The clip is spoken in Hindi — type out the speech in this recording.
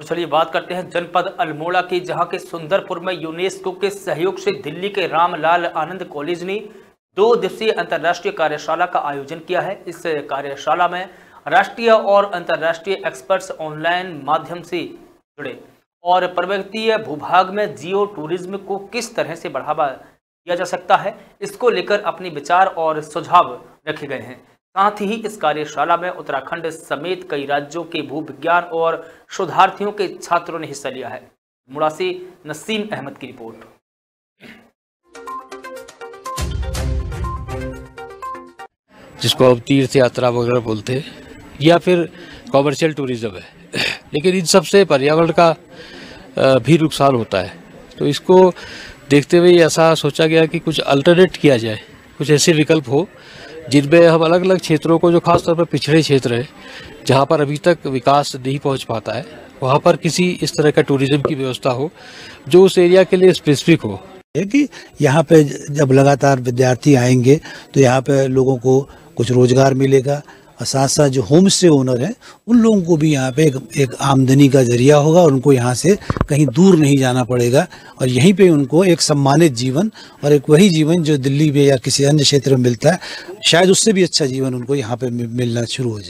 और चलिए बात करते हैं जनपद अल्मोड़ा की, जहां के सुंदरपुर में यूनेस्को के सहयोग से दिल्ली के रामलाल आनंद कॉलेज ने 2 दिवसीय अंतर्राष्ट्रीय कार्यशाला का आयोजन किया है। इस कार्यशाला में राष्ट्रीय और अंतर्राष्ट्रीय एक्सपर्ट्स ऑनलाइन माध्यम से जुड़े और पर्वतीय भूभाग में जियो टूरिज्म को किस तरह से बढ़ावा दिया जा सकता है, इसको लेकर अपने विचार और सुझाव रखे गए हैं। साथ ही इस कार्यशाला में उत्तराखंड समेत कई राज्यों के भूविज्ञान और शोधार्थियों के छात्रों ने हिस्सा लिया है। मुरासी नसरीन अहमद की रिपोर्ट। जिसको अब तीर्थ यात्रा वगैरह बोलते हैं या फिर कॉमर्शियल टूरिज्म है, लेकिन इन सब से पर्यावरण का भी नुकसान होता है। तो इसको देखते हुए ऐसा सोचा गया कि कुछ अल्टरनेट किया जाए, कुछ ऐसे विकल्प हो जिनमें हम अलग अलग क्षेत्रों को, जो खासतौर पर पिछड़े क्षेत्र हैं जहाँ पर अभी तक विकास नहीं पहुँच पाता है, वहाँ पर किसी इस तरह का टूरिज़्म की व्यवस्था हो जो उस एरिया के लिए स्पेसिफिक हो। कि यहाँ पे जब लगातार विद्यार्थी आएंगे तो यहाँ पे लोगों को कुछ रोजगार मिलेगा और साथ साथ जो होम स्टे ओनर हैं उन लोगों को भी यहाँ पे एक आमदनी का जरिया होगा और उनको यहाँ से कहीं दूर नहीं जाना पड़ेगा और यहीं पे उनको एक सम्मानित जीवन और एक वही जीवन जो दिल्ली में या किसी अन्य क्षेत्र में मिलता है, शायद उससे भी अच्छा जीवन उनको यहाँ पे मिलना शुरू हो जाए।